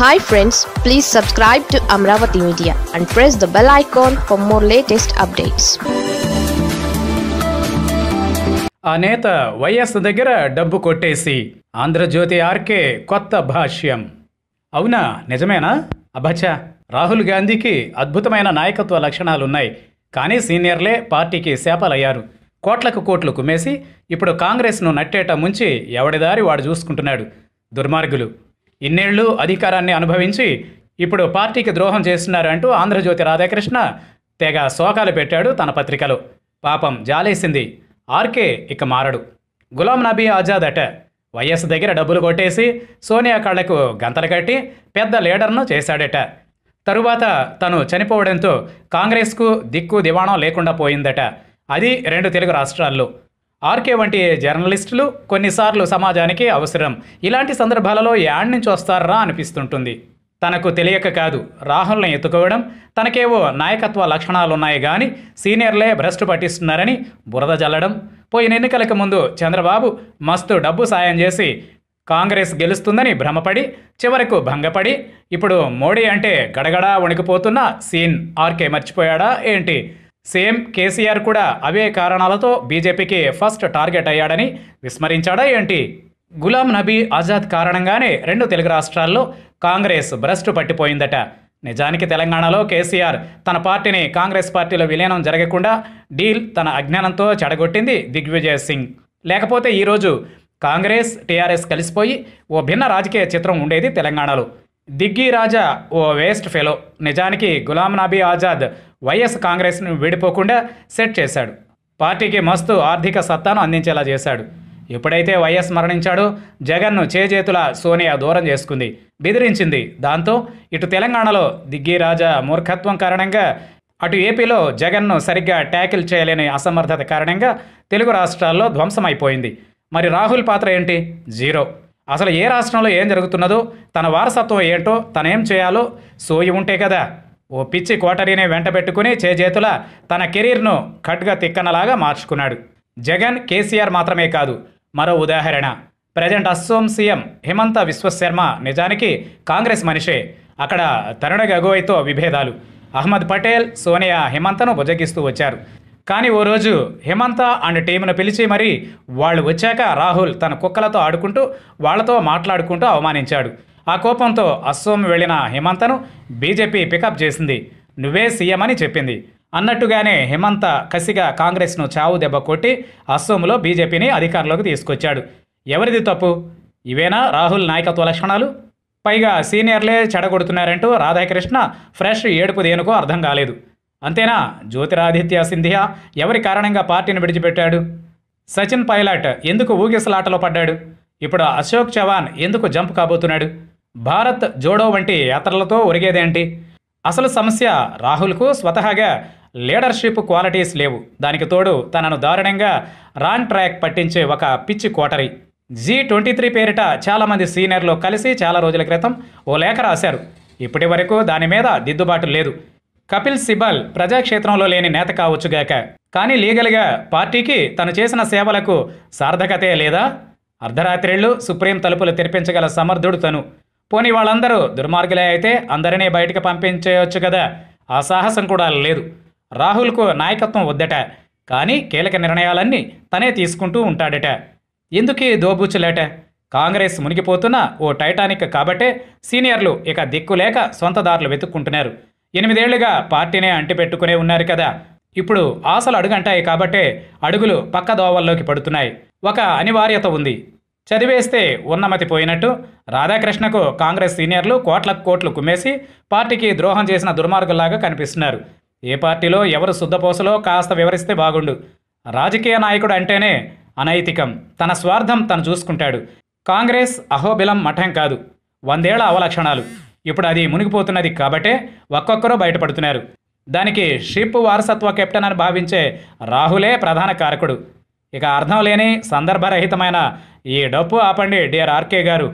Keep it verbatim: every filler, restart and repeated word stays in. Hi friends, please subscribe to Amravati Media and press the bell icon for more latest updates. అనేత వైఎస్ దగ్గర డబ్బు కొట్టేసి Andhra Jyothi RK కొత్త భాష్యం. అవునా, నిజమేనా? అబచ్చా, రాహుల్ గాంధీకి అద్భుతమైన నాయకత్వ లక్షణాలు ఉన్నాయి, కానీ సీనియర్లే పార్టీకి శాపలయ్యారు. కోట్లకు కోట్లు కుమ్మేసి ఇప్పుడు కాంగ్రెస్ను నట్టేట ముంచి ఎవడిదారి వాడు చూసుకుంటున్నాడు. దుర్మార్గులు ఇన్నేళ్లు అధికారాన్ని అనుభవించి ఇప్పుడు పార్టీకి ద్రోహం చేస్తున్నారంటూ ఆంధ్రజ్యోతి రాధాకృష్ణ తెగ శోకాలు పెట్టాడు తన పత్రికలో. పాపం జాలేసింది. ఆర్కే ఇక మారడు. గులాం నబీ ఆజాద్ అట వైఎస్ దగ్గర డబ్బులు కొట్టేసి సోనియా కాళ్లకు గంతలు కట్టి పెద్ద లీడర్ను చేశాడట. తరువాత తను చనిపోవడంతో కాంగ్రెస్కు దిక్కు దివాణం లేకుండా పోయిందట. అది రెండు తెలుగు రాష్ట్రాల్లో. ఆర్కే వంటి జర్నలిస్టులు కొన్నిసార్లు సమాజానికి అవసరం. ఇలాంటి సందర్భాలలో యాడ్ నుంచి వస్తారా అనిపిస్తుంటుంది. తనకు తెలియక కాదు, రాహుల్ని ఎత్తుకోవడం, తనకేవో నాయకత్వ లక్షణాలున్నాయి కానీ సీనియర్లే భ్రష్టు పట్టిస్తున్నారని బురద జల్లడం, పోయిన ఎన్నికలకు ముందు చంద్రబాబు మస్తు డబ్బు సాయం చేసి కాంగ్రెస్ గెలుస్తుందని భ్రమపడి చివరకు భంగపడి ఇప్పుడు మోడీ అంటే గడగడా వణికిపోతున్న సీన్ ఆర్కే మర్చిపోయాడా ఏంటి? సేమ్ కేసీఆర్ కూడా అవే కారణాలతో బీజేపీకి ఫస్ట్ టార్గెట్ అయ్యాడని విస్మరించాడా ఏంటి? గులాం నబీ ఆజాద్ కారణంగానే రెండు తెలుగు రాష్ట్రాల్లో కాంగ్రెస్ భ్రష్టు పట్టిపోయిందట. నిజానికి తెలంగాణలో కేసీఆర్ తన పార్టీని కాంగ్రెస్ పార్టీలో విలీనం జరగకుండా డీల్ తన అజ్ఞానంతో చెడగొట్టింది దిగ్విజయ్ సింగ్. లేకపోతే ఈరోజు కాంగ్రెస్ టీఆర్ఎస్ కలిసిపోయి ఓ భిన్న రాజకీయ చిత్రం ఉండేది తెలంగాణలో. దిగ్గీ రాజా ఓ వేస్ట్ ఫెలో. నిజానికి గులాం నబీ ఆజాద్ వైఎస్ కాంగ్రెస్ను విడిపోకుండా సెట్ చేశాడు, పార్టీకి మస్తు ఆర్థిక సత్తాను అందించేలా చేశాడు. ఎప్పుడైతే వైఎస్ మరణించాడో జగన్ను చేజేతుల సోనియా దూరం చేసుకుంది, బెదిరించింది. దాంతో ఇటు తెలంగాణలో దిగ్గీ రాజా మూర్ఖత్వం కారణంగా, అటు ఏపీలో జగన్ను సరిగ్గా ట్యాకిల్ చేయలేని అసమర్థత కారణంగా తెలుగు రాష్ట్రాల్లో ధ్వంసమైపోయింది. మరి రాహుల్ పాత్ర ఏంటి? జీరో. అసలు ఏ రాష్ట్రంలో ఏం జరుగుతున్నదో, తన వారసత్వం ఏంటో, తనేం చేయాలో సోయి ఉంటే కదా ఓ పిచ్చి కోటరీని వెంటబెట్టుకుని చేజేతుల తన కెరీర్ను కట్గా తిక్కనలాగా మార్చుకున్నాడు. జగన్ కేసీఆర్ మాత్రమే కాదు, మరో ఉదాహరణ ప్రజెంట్ అస్సోం సీఎం హిమంత విశ్వశర్మ. నిజానికి కాంగ్రెస్ మనిషే, అక్కడ తరుణ గగోయ్తో విభేదాలు. అహ్మద్ పటేల్, సోనియా హిమంతను బుజ్జగిస్తూ వచ్చారు. కానీ ఓ రోజు హిమంత అండ్ టీమును పిలిచి మరీ వాళ్ళు వచ్చాక రాహుల్ తన కుక్కలతో ఆడుకుంటూ వాళ్లతో మాట్లాడుకుంటూ అవమానించాడు. ఆ కోపంతో అస్సోం వెళ్లిన హిమంతను బీజేపీ పికప్ చేసింది, నువ్వే సీఎం అని చెప్పింది. అన్నట్టుగానే హిమంత కసిగా కాంగ్రెస్ను చావు దెబ్బ కొట్టి అస్సోంలో బీజేపీని అధికారంలోకి తీసుకొచ్చాడు. ఎవరిది తప్పు? ఇవేనా రాహుల్ నాయకత్వ లక్షణాలు? పైగా సీనియర్లే చెడగొడుతున్నారంటూ రాధాకృష్ణ ఫ్రెష్ ఏడుపు దేనుకో అర్థం కాలేదు. అంతేనా జ్యోతిరాదిత్య సింధియా ఎవరి కారణంగా పార్టీని విడిచిపెట్టాడు? సచిన్ పైలట్ ఎందుకు ఊగిసలాటలో పడ్డాడు? ఇప్పుడు అశోక్ చవాన్ ఎందుకు జంప్ కాబోతున్నాడు? భారత్ జోడో వంటి యాత్రలతో ఒరిగేదేంటి? అసలు సమస్య రాహుల్కు స్వతహాగా లీడర్షిప్ క్వాలిటీస్ లేవు, దానికి తోడు తనను దారుణంగా రాన్ ట్రాక్ పట్టించే ఒక పిచ్చి కోటరీ. జీ ట్వంటీ త్రీ పేరిట చాలామంది సీనియర్లు కలిసి చాలా రోజుల క్రితం ఓ లేఖ రాశారు. ఇప్పటి వరకు దాని మీద దిద్దుబాటు లేదు. కపిల్ సిబల్ ప్రజాక్షేత్రంలో లేని నేత కావచ్చుగాక, కానీ లీగల్గా పార్టీకి తను చేసిన సేవలకు సార్థకతే లేదా? అర్ధరాత్రిళ్ళు సుప్రీం తలుపులు తెరిపించగల సమర్థుడు తను. పోనీ వాళ్ళందరూ దుర్మార్గులే అయితే అందరినీ బయటకు పంపించేయొచ్చు కదా, ఆ సాహసం కూడా లేదు. రాహుల్కు నాయకత్వం వద్దట, కానీ కీలక నిర్ణయాలన్నీ తనే తీసుకుంటూ ఉంటాడట. ఎందుకీ దోబూచులేట? కాంగ్రెస్ మునిగిపోతున్న ఓ టైటానిక్ కాబట్టే సీనియర్లు ఇక దిక్కులేక సొంత దారులు వెతుక్కుంటున్నారు. ఎనిమిదేళ్లుగా పార్టీనే అంటిపెట్టుకునే ఉన్నారు కదా, ఇప్పుడు ఆశలు అడుగంటాయి కాబట్టే అడుగులు పక్క దోవల్లోకి పడుతున్నాయి. ఒక అనివార్యత ఉంది, చదివేస్తే ఉన్నమతి పోయినట్టు. రాధాకృష్ణకు కాంగ్రెస్ సీనియర్లు కోట్లకు కోట్లు కుమ్మేసి పార్టీకి ద్రోహం చేసిన దుర్మార్గుల్లాగా కనిపిస్తున్నారు. ఏ పార్టీలో ఎవరు శుద్ధపోసలో కాస్త వివరిస్తే బాగుండు. రాజకీయ నాయకుడు అంటేనే అనైతికం, తన స్వార్థం తను చూసుకుంటాడు. కాంగ్రెస్ అహోబిలం మఠం కాదు, వందేళ్ల అవలక్షణాలు. ఇప్పుడు అది మునిగిపోతున్నది కాబట్టే ఒక్కొక్కరు బయటపడుతున్నారు. దానికి షిప్ వారసత్వ కెప్టెన్ అని భావించే రాహులే ప్రధాన కారకుడు. ఇక అర్థం లేని సందర్భరహితమైన ఈ డప్పు ఆపండి డియర్ ఆర్కే గారు.